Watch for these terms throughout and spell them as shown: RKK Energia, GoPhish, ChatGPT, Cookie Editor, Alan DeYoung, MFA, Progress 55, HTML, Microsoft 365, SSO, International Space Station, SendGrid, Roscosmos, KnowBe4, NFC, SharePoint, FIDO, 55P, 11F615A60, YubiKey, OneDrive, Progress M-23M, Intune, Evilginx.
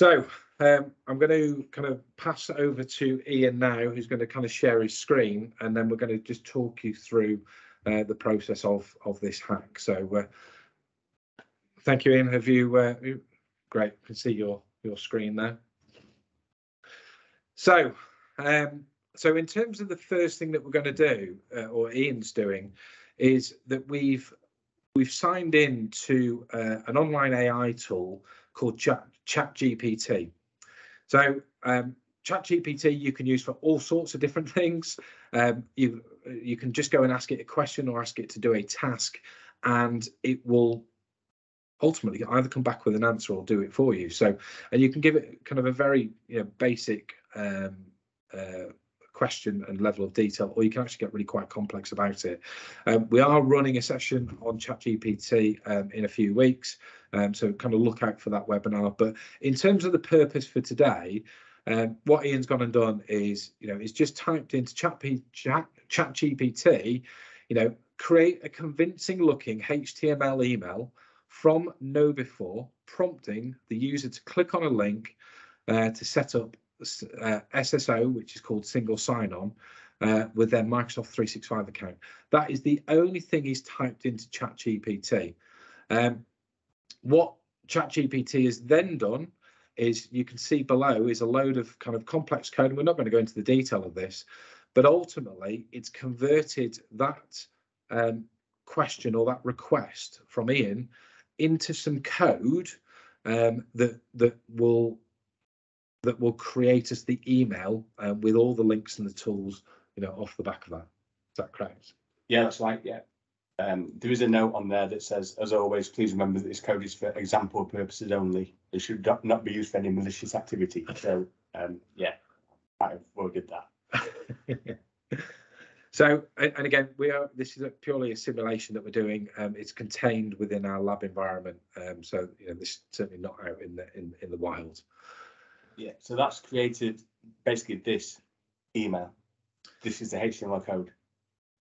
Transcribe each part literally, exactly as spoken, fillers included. So um, I'm going to kind of pass over to Ian now, who's going to kind of share his screen, and then we're going to just talk you through uh, the process of of this hack. So uh, thank you, Ian. Have you? Uh, great. I can see your your screen there. So um, so in terms of the first thing that we're going to do, uh, or Ian's doing, is that we've we've signed in to uh, an online A I tool called ChatGPT. So um, ChatGPT you can use for all sorts of different things. Um, you you can just go and ask it a question or ask it to do a task, and it will ultimately either come back with an answer or do it for you. So, and you can give it kind of a very you know, basic um, uh, question and level of detail, or you can actually get really quite complex about it. Um, we are running a session on ChatGPT um, in a few weeks, um, so kind of look out for that webinar. But in terms of the purpose for today, um, what Ian's gone and done is, you know, is just typed into ChatGPT, you know, create a convincing looking H T M L email from know before, prompting the user to click on a link uh, to set up Uh, S S O, which is called single sign-on, uh, with their Microsoft three sixty-five account. That is the only thing he's typed into ChatGPT. Um, what ChatGPT has then done is, you can see below, is a load of kind of complex code. We're not going to go into the detail of this, but ultimately it's converted that um, question or that request from Ian into some code um, that that will that will create us the email uh, with all the links and the tools, you know, off the back of that. Is that correct? Yeah, that's right. Yeah. Um, there is a note on there that says, as always, please remember that this code is for example purposes only. It should not be used for any malicious activity. So, um, yeah, I've worded that. So, and again, we are. This is a purely a simulation that we're doing. Um, it's contained within our lab environment. Um, so, you know, this is certainly not out in the in in the wild. Yeah, so that's created basically this email. This is the H T M L code.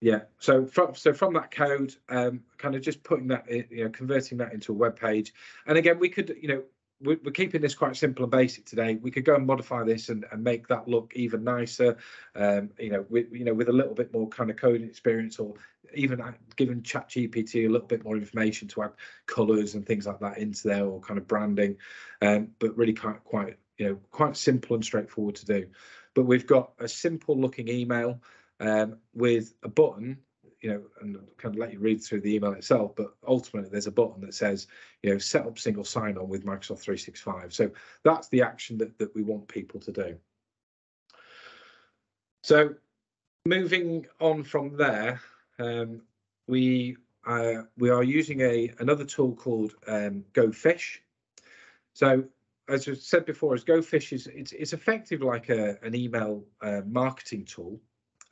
Yeah, so from so from that code, um, kind of just putting that, in, you know, converting that into a web page. And again, we could, you know, we're, we're keeping this quite simple and basic today. We could go and modify this and, and make that look even nicer. Um, you know, with you know with a little bit more kind of coding experience, or even giving ChatGPT a little bit more information to add colours and things like that into there, or kind of branding. Um, but really quite quite. You know, quite simple and straightforward to do. But we've got a simple looking email um, with a button, you know, and kind of let you read through the email itself. But ultimately, there's a button that says, you know, set up single sign on with Microsoft three sixty-five. So that's the action that, that we want people to do. So moving on from there, um, we uh, we are using a another tool called um, GoPhish. So, as I said before, as GoPhish is it's, it's effective like a an email uh, marketing tool,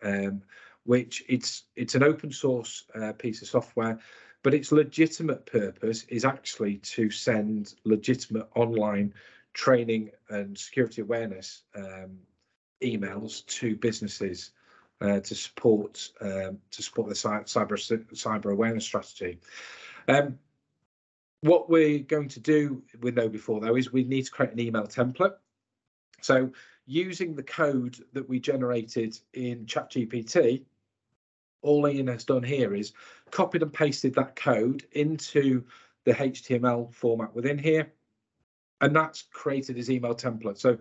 um, which it's it's an open source uh, piece of software, but its legitimate purpose is actually to send legitimate online training and security awareness um, emails to businesses uh, to support um, to support the cyber cyber awareness strategy. Um, What we're going to do with know before, though, is we need to create an email template. So using the code that we generated in ChatGPT, all Ian has done here is copied and pasted that code into the H T M L format within here, and that's created his email template. So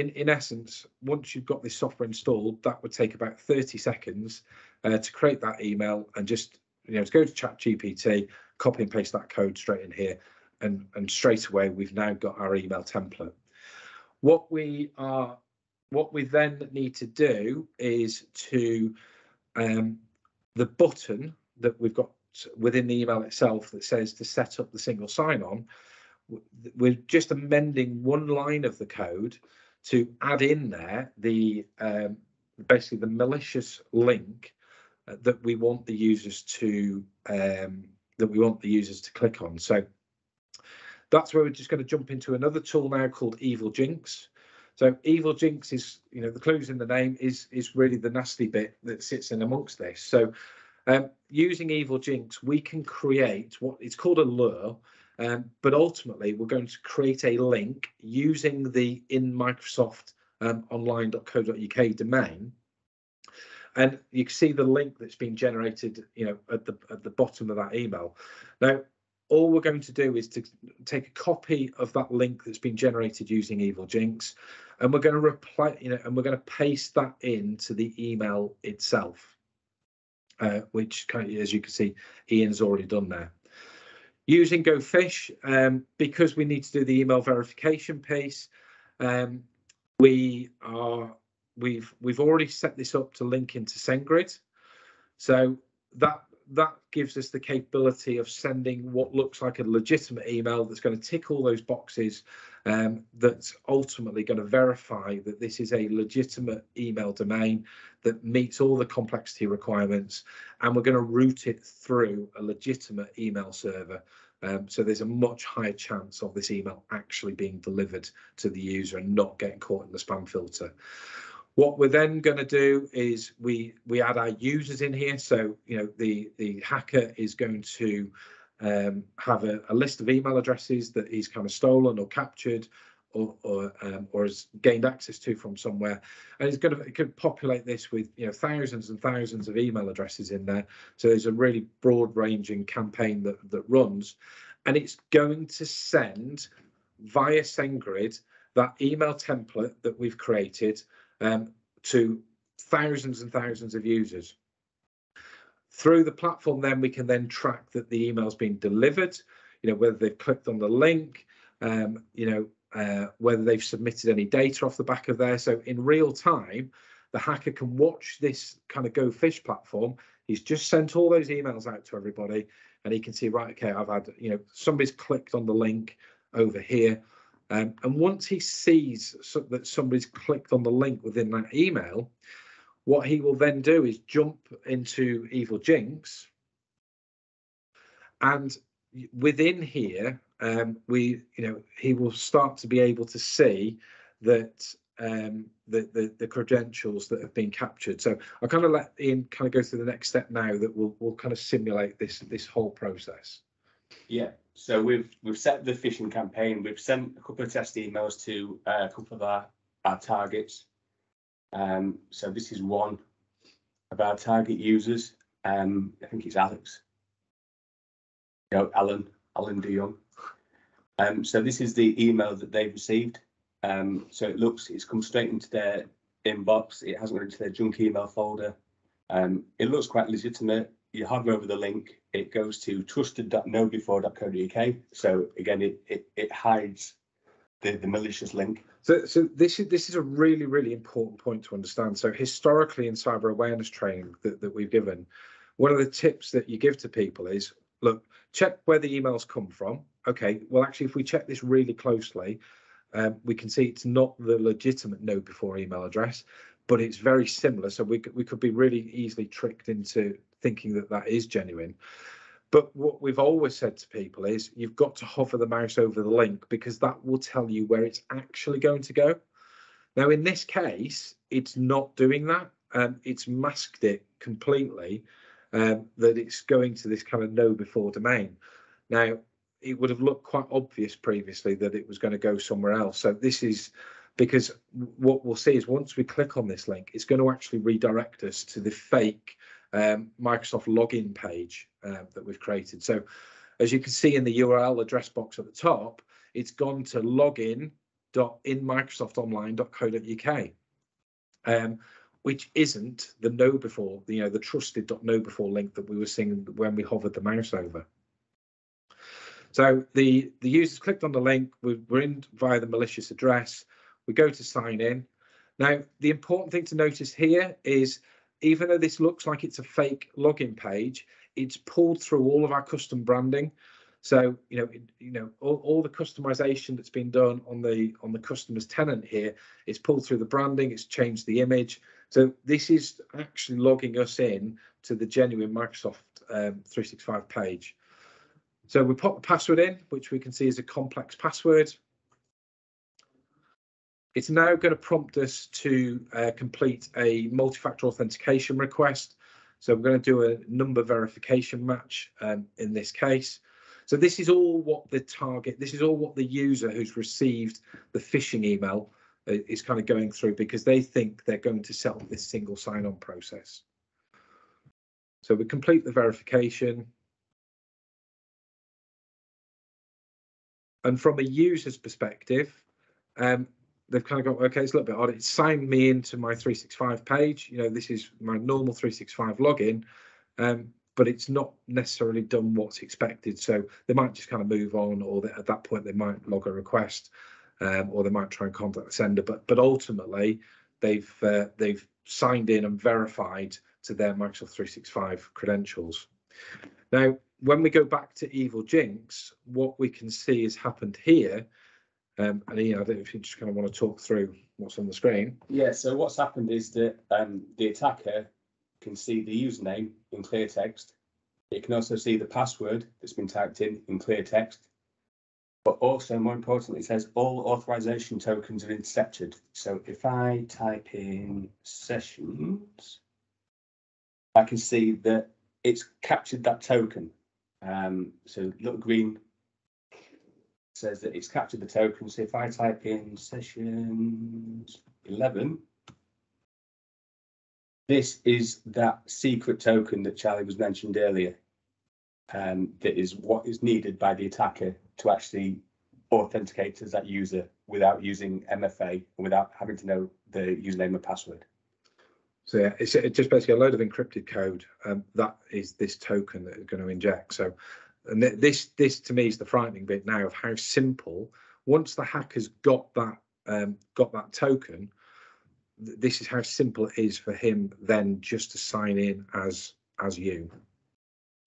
in, in essence, once you've got this software installed, that would take about thirty seconds uh, to create that email, and just, you know, to go to ChatGPT, copy and paste that code straight in here, and, and straight away we've now got our email template. What we are, what we then need to do is to um, the button that we've got within the email itself that says to set up the single sign-on. We're just amending one line of the code to add in there the um, basically the malicious link that we want the users to. Um, that we want the users to click on. So that's where we're just going to jump into another tool now called Evilginx. So Evilginx is, you know, the clues in the name is is really the nasty bit that sits in amongst this. So um, using Evilginx, we can create what it's called a lure, Um, but ultimately, we're going to create a link using the in Microsoft um, online dot co dot U K domain. And you can see the link that's been generated, you know, at the at the bottom of that email. Now, all we're going to do is to take a copy of that link that's been generated using Evilginx, and we're going to reply, you know, and we're going to paste that into the email itself, uh, which, as you can see, Ian's already done there. Using GoPhish, um, because we need to do the email verification piece, um, we are we've we've already set this up to link into SendGrid, so that. That gives us the capability of sending what looks like a legitimate email that's going to tick all those boxes, um, that's ultimately going to verify that this is a legitimate email domain that meets all the complexity requirements, and we're going to route it through a legitimate email server. Um, so there's a much higher chance of this email actually being delivered to the user and not getting caught in the spam filter. What we're then going to do is we we add our users in here. So, you know, the the hacker is going to um, have a, a list of email addresses that he's kind of stolen or captured, or or, um, or has gained access to from somewhere, and he's going to it could populate this with, you know, thousands and thousands of email addresses in there. So there's a really broad-ranging campaign that that runs, and it's going to send via SendGrid that email template that we've created. Um, to thousands and thousands of users. Through the platform, then we can then track that the email's been delivered, you know, whether they've clicked on the link, um, you know, uh, whether they've submitted any data off the back of there. So in real time, the hacker can watch this kind of GoPhish platform. He's just sent all those emails out to everybody, and he can see, right, okay, I've had, you know, somebody's clicked on the link over here. Um, and once he sees so that somebody's clicked on the link within that email, what he will then do is jump into Evilginx. And within here, um, we, you know, he will start to be able to see that um, the, the, the credentials that have been captured. So I'll kind of let Ian kind of go through the next step now that will will kind of simulate this this whole process. Yeah. So we've we've set the phishing campaign. We've sent a couple of test emails to uh, a couple of our, our targets. Um, so this is one of our target users. Um, I think it's Alex. You know, Alan, Alan DeYoung. Um, so this is the email that they've received. Um, so it looks, it's come straight into their inbox. It hasn't gone into their junk email folder. Um, it looks quite legitimate. You hover over the link, it goes to trusted dot know before dot co dot U K. So again, it, it it hides the the malicious link. So so this is this is a really really important point to understand. So historically in cyber awareness training that that we've given, one of the tips that you give to people is, look, check where the emails come from. Okay, well actually if we check this really closely, um, we can see it's not the legitimate know before email address, but it's very similar. So we we could be really easily tricked into thinking that that is genuine. But what we've always said to people is you've got to hover the mouse over the link because that will tell you where it's actually going to go. Now in this case, it's not doing that. Um, it's masked it completely, um, that it's going to this kind of know before domain. Now it would have looked quite obvious previously that it was going to go somewhere else. So this is because what we'll see is once we click on this link, it's going to actually redirect us to the fake Um, Microsoft login page uh, that we've created. So as you can see in the U R L address box at the top, it's gone to login dot in microsoft online dot co dot U K, um, which isn't the know before, you know, the trusted dot know before link that we were seeing when we hovered the mouse over. So the, the users clicked on the link, we were in via the malicious address, we go to sign in. Now, the important thing to notice here is even though this looks like it's a fake login page, it's pulled through all of our custom branding. So, you know, it, you know, all, all the customization that's been done on the on the customer's tenant here, it's pulled through the branding, it's changed the image. So this is actually logging us in to the genuine Microsoft um, three sixty-five page. So we pop the password in, which we can see is a complex password. It's now going to prompt us to uh, complete a multi-factor authentication request. So we're going to do a number verification match um, in this case. So this is all what the target, this is all what the user who's received the phishing email is kind of going through, because they think they're going to set up this single sign-on process. So we complete the verification. And from a user's perspective, um, they've kind of got, okay, it's a little bit odd. It's signed me into my three sixty-five page. You know, this is my normal three sixty-five login, um, but it's not necessarily done what's expected. So they might just kind of move on, or they, at that point they might log a request, um, or they might try and contact the sender. But but ultimately, they've uh, they've signed in and verified to their Microsoft three sixty-five credentials. Now, when we go back to Evilginx, what we can see has happened here. Um, and Ian, I don't know if you just kind of want to talk through what's on the screen. Yeah, so what's happened is that um, the attacker can see the username in clear text. It can also see the password that's been typed in in clear text. But also, more importantly, it says all authorization tokens are intercepted. So if I type in sessions, I can see that it's captured that token. Um, so little green says that it's captured the token. So if I type in sessions eleven, this is that secret token that Charlie was mentioned earlier, and um, that is what is needed by the attacker to actually authenticate as that user without using M F A, without having to know the username and password. So yeah, it's, it's just basically a load of encrypted code, and that is this token that is going to inject. So, and th this this to me is the frightening bit now of how simple. Once the hacker's got that um, got that token, th this is how simple it is for him then just to sign in as as you.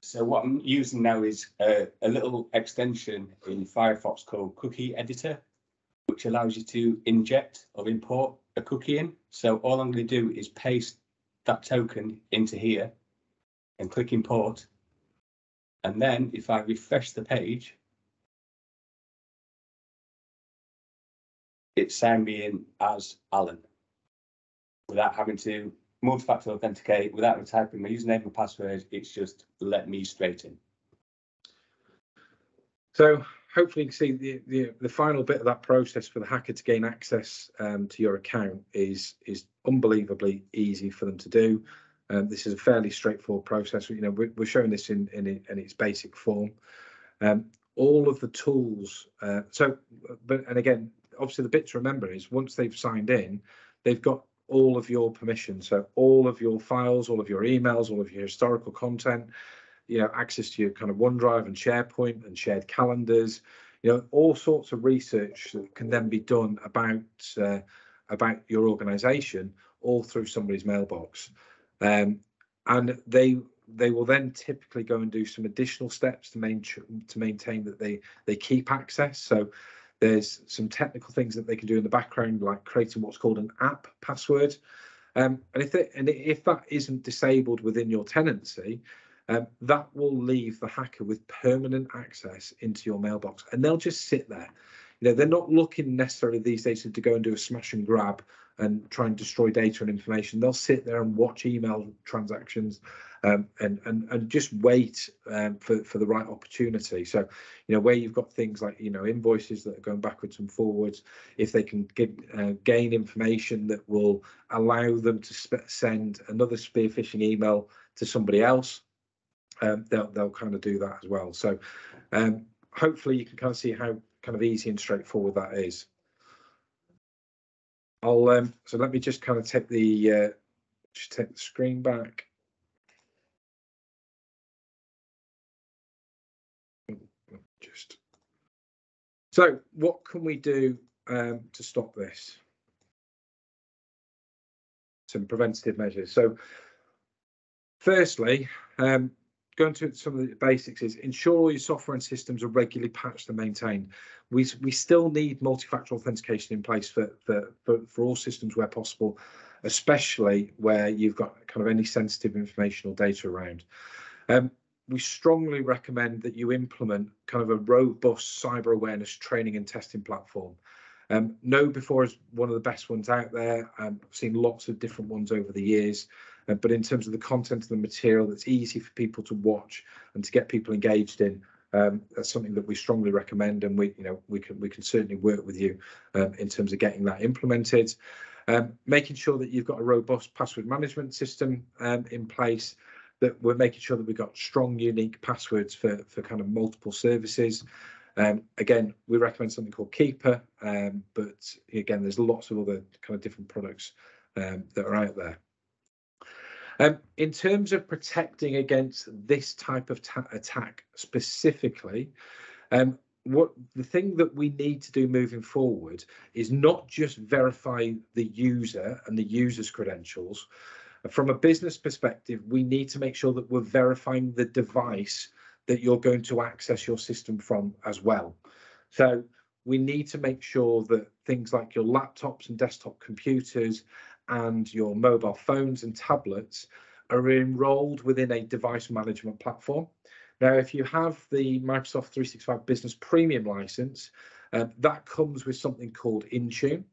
So what I'm using now is a, a little extension in Firefox called Cookie Editor, which allows you to inject or import a cookie in. So all I'm going to do is paste that token into here and click import. And then if I refresh the page, it signed me in as Alan without having to multi-factor authenticate, without typing my username and password. It's just let me straight in. So hopefully you can see the, the, the final bit of that process for the hacker to gain access um, to your account is, is unbelievably easy for them to do. Um, this is a fairly straightforward process. You know, we're, we're showing this in, in, in its basic form. Um, all of the tools. Uh, so, but and again, obviously the bit to remember is once they've signed in, they've got all of your permission. So all of your files, all of your emails, all of your historical content, you know, access to your kind of OneDrive and SharePoint and shared calendars, you know, all sorts of research that can then be done about uh, about your organization, all through somebody's mailbox. Um, and they they will then typically go and do some additional steps to maintain to maintain that they they keep access. So there's some technical things that they can do in the background, like creating what's called an app password. Um, and if they, and if that isn't disabled within your tenancy, Um, that will leave the hacker with permanent access into your mailbox, and they'll just sit there. You know, they're not looking necessarily these days to go and do a smash and grab and try and destroy data and information. They'll sit there and watch email transactions um, and, and, and just wait um, for, for the right opportunity. So, you know, where you've got things like, you know, invoices that are going backwards and forwards, if they can get, uh, gain information that will allow them to send another spear phishing email to somebody else, Um, they'll, they'll kind of do that as well. So um, hopefully you can kind of see how kind of easy and straightforward that is. I'll um, so let me just kind of take the uh, just take the screen back. Just so what can we do um, to stop this? Some preventative measures. So firstly, um, going to some of the basics is ensure all your software and systems are regularly patched and maintained. We, we still need multi-factor authentication in place for, for, for, for all systems where possible, especially where you've got kind of any sensitive information or data around. Um, we strongly recommend that you implement kind of a robust cyber awareness training and testing platform. Um, KnowBe four is one of the best ones out there. Um, I've seen lots of different ones over the years. Uh, but in terms of the content and the material that's easy for people to watch and to get people engaged in, um, that's something that we strongly recommend, and we, you know, we can we can certainly work with you um, in terms of getting that implemented. Um, making sure that you've got a robust password management system um, in place, that we're making sure that we've got strong, unique passwords for, for kind of multiple services. Um, again, we recommend something called Keeper, um, but again, there's lots of other kind of different products um, that are out there. Um, in terms of protecting against this type of attack specifically, um, what the thing that we need to do moving forward is not just verify the user and the user's credentials. From a business perspective, we need to make sure that we're verifying the device that you're going to access your system from as well. So we need to make sure that things like your laptops and desktop computers and your mobile phones and tablets are enrolled within a device management platform. Now, if you have the Microsoft three sixty-five Business Premium license, uh, that comes with something called Intune.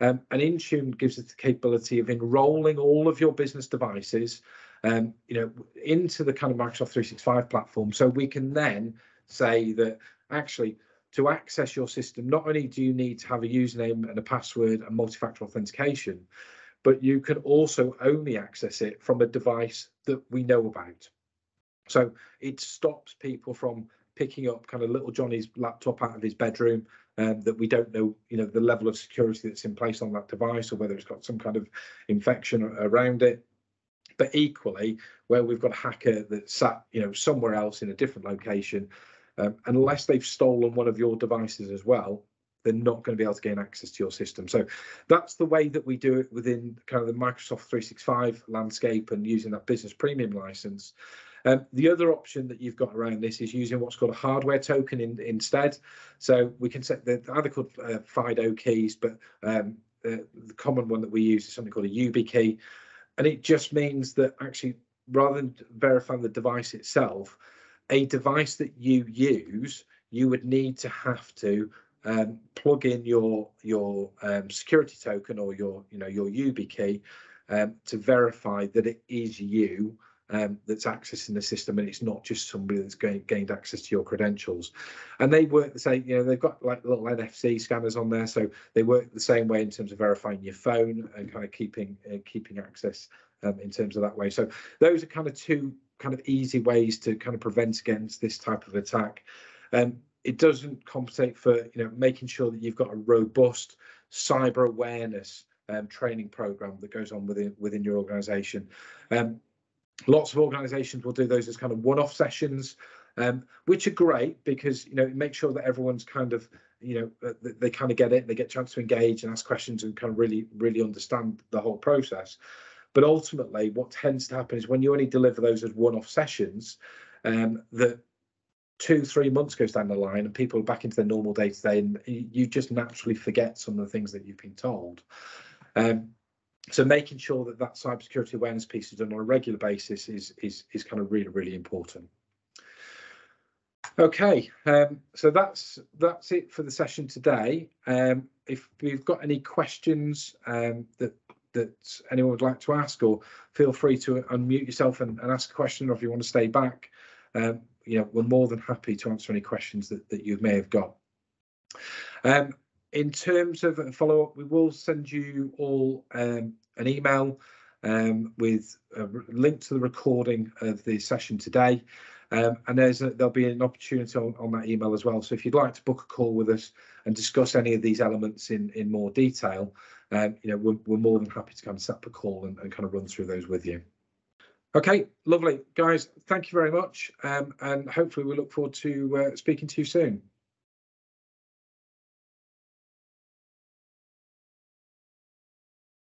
Um, and Intune gives it the capability of enrolling all of your business devices um, you know, into the kind of Microsoft three sixty-five platform. So we can then say that actually to access your system, not only do you need to have a username and a password and multi-factor authentication, but you can also only access it from a device that we know about. So it stops people from picking up kind of little Johnny's laptop out of his bedroom um, that we don't know, you know, the level of security that's in place on that device or whether it's got some kind of infection around it. But equally, where we've got a hacker that sat, you know, somewhere else in a different location, um, unless they've stolen one of your devices as well, they're not going to be able to gain access to your system. So that's the way that we do it within kind of the Microsoft three sixty-five landscape and using that business premium license. Um, the other option that you've got around this is using what's called a hardware token in, instead. So we can set the either called uh, FIDO keys, but um, uh, the common one that we use is something called a YubiKey. And it just means that actually, rather than verifying the device itself, a device that you use, you would need to have to um, plug in your your um, security token or your you know your YubiKey um, to verify that it is you. Um, that's accessing the system, and it's not just somebody that's gained, gained access to your credentials. And they work the same, you know, they've got like little N F C scanners on there, so they work the same way in terms of verifying your phone and kind of keeping uh, keeping access um, in terms of that way. So those are kind of two kind of easy ways to kind of prevent against this type of attack. Um, it doesn't compensate for, you know, making sure that you've got a robust cyber awareness um, training program that goes on within within your organization. Um, Lots of organisations will do those as kind of one-off sessions, um, which are great because, you know, it makes sure that everyone's kind of, you know, they, they kind of get it, and they get a chance to engage and ask questions and kind of really, really understand the whole process. But ultimately, what tends to happen is when you only deliver those as one-off sessions, um, that two, three months goes down the line and people are back into their normal day-to-day, and you just naturally forget some of the things that you've been told. Um, So making sure that that cybersecurity awareness piece is done on a regular basis is is is kind of really, really important. OK, um, so that's that's it for the session today. Um, if you've got any questions um, that that anyone would like to ask, or feel free to unmute yourself and, and ask a question, or if you want to stay back, um, you know, we're more than happy to answer any questions that, that you may have got. Um, In terms of follow up, we will send you all um, an email um, with a link to the recording of the session today. Um, and there's a, there'll be an opportunity on, on that email as well. So if you'd like to book a call with us and discuss any of these elements in, in more detail, um, you know, we're, we're more than happy to kind of set up a call and, and kind of run through those with you. OK, lovely. Guys, thank you very much. Um, and hopefully we look forward to uh, speaking to you soon.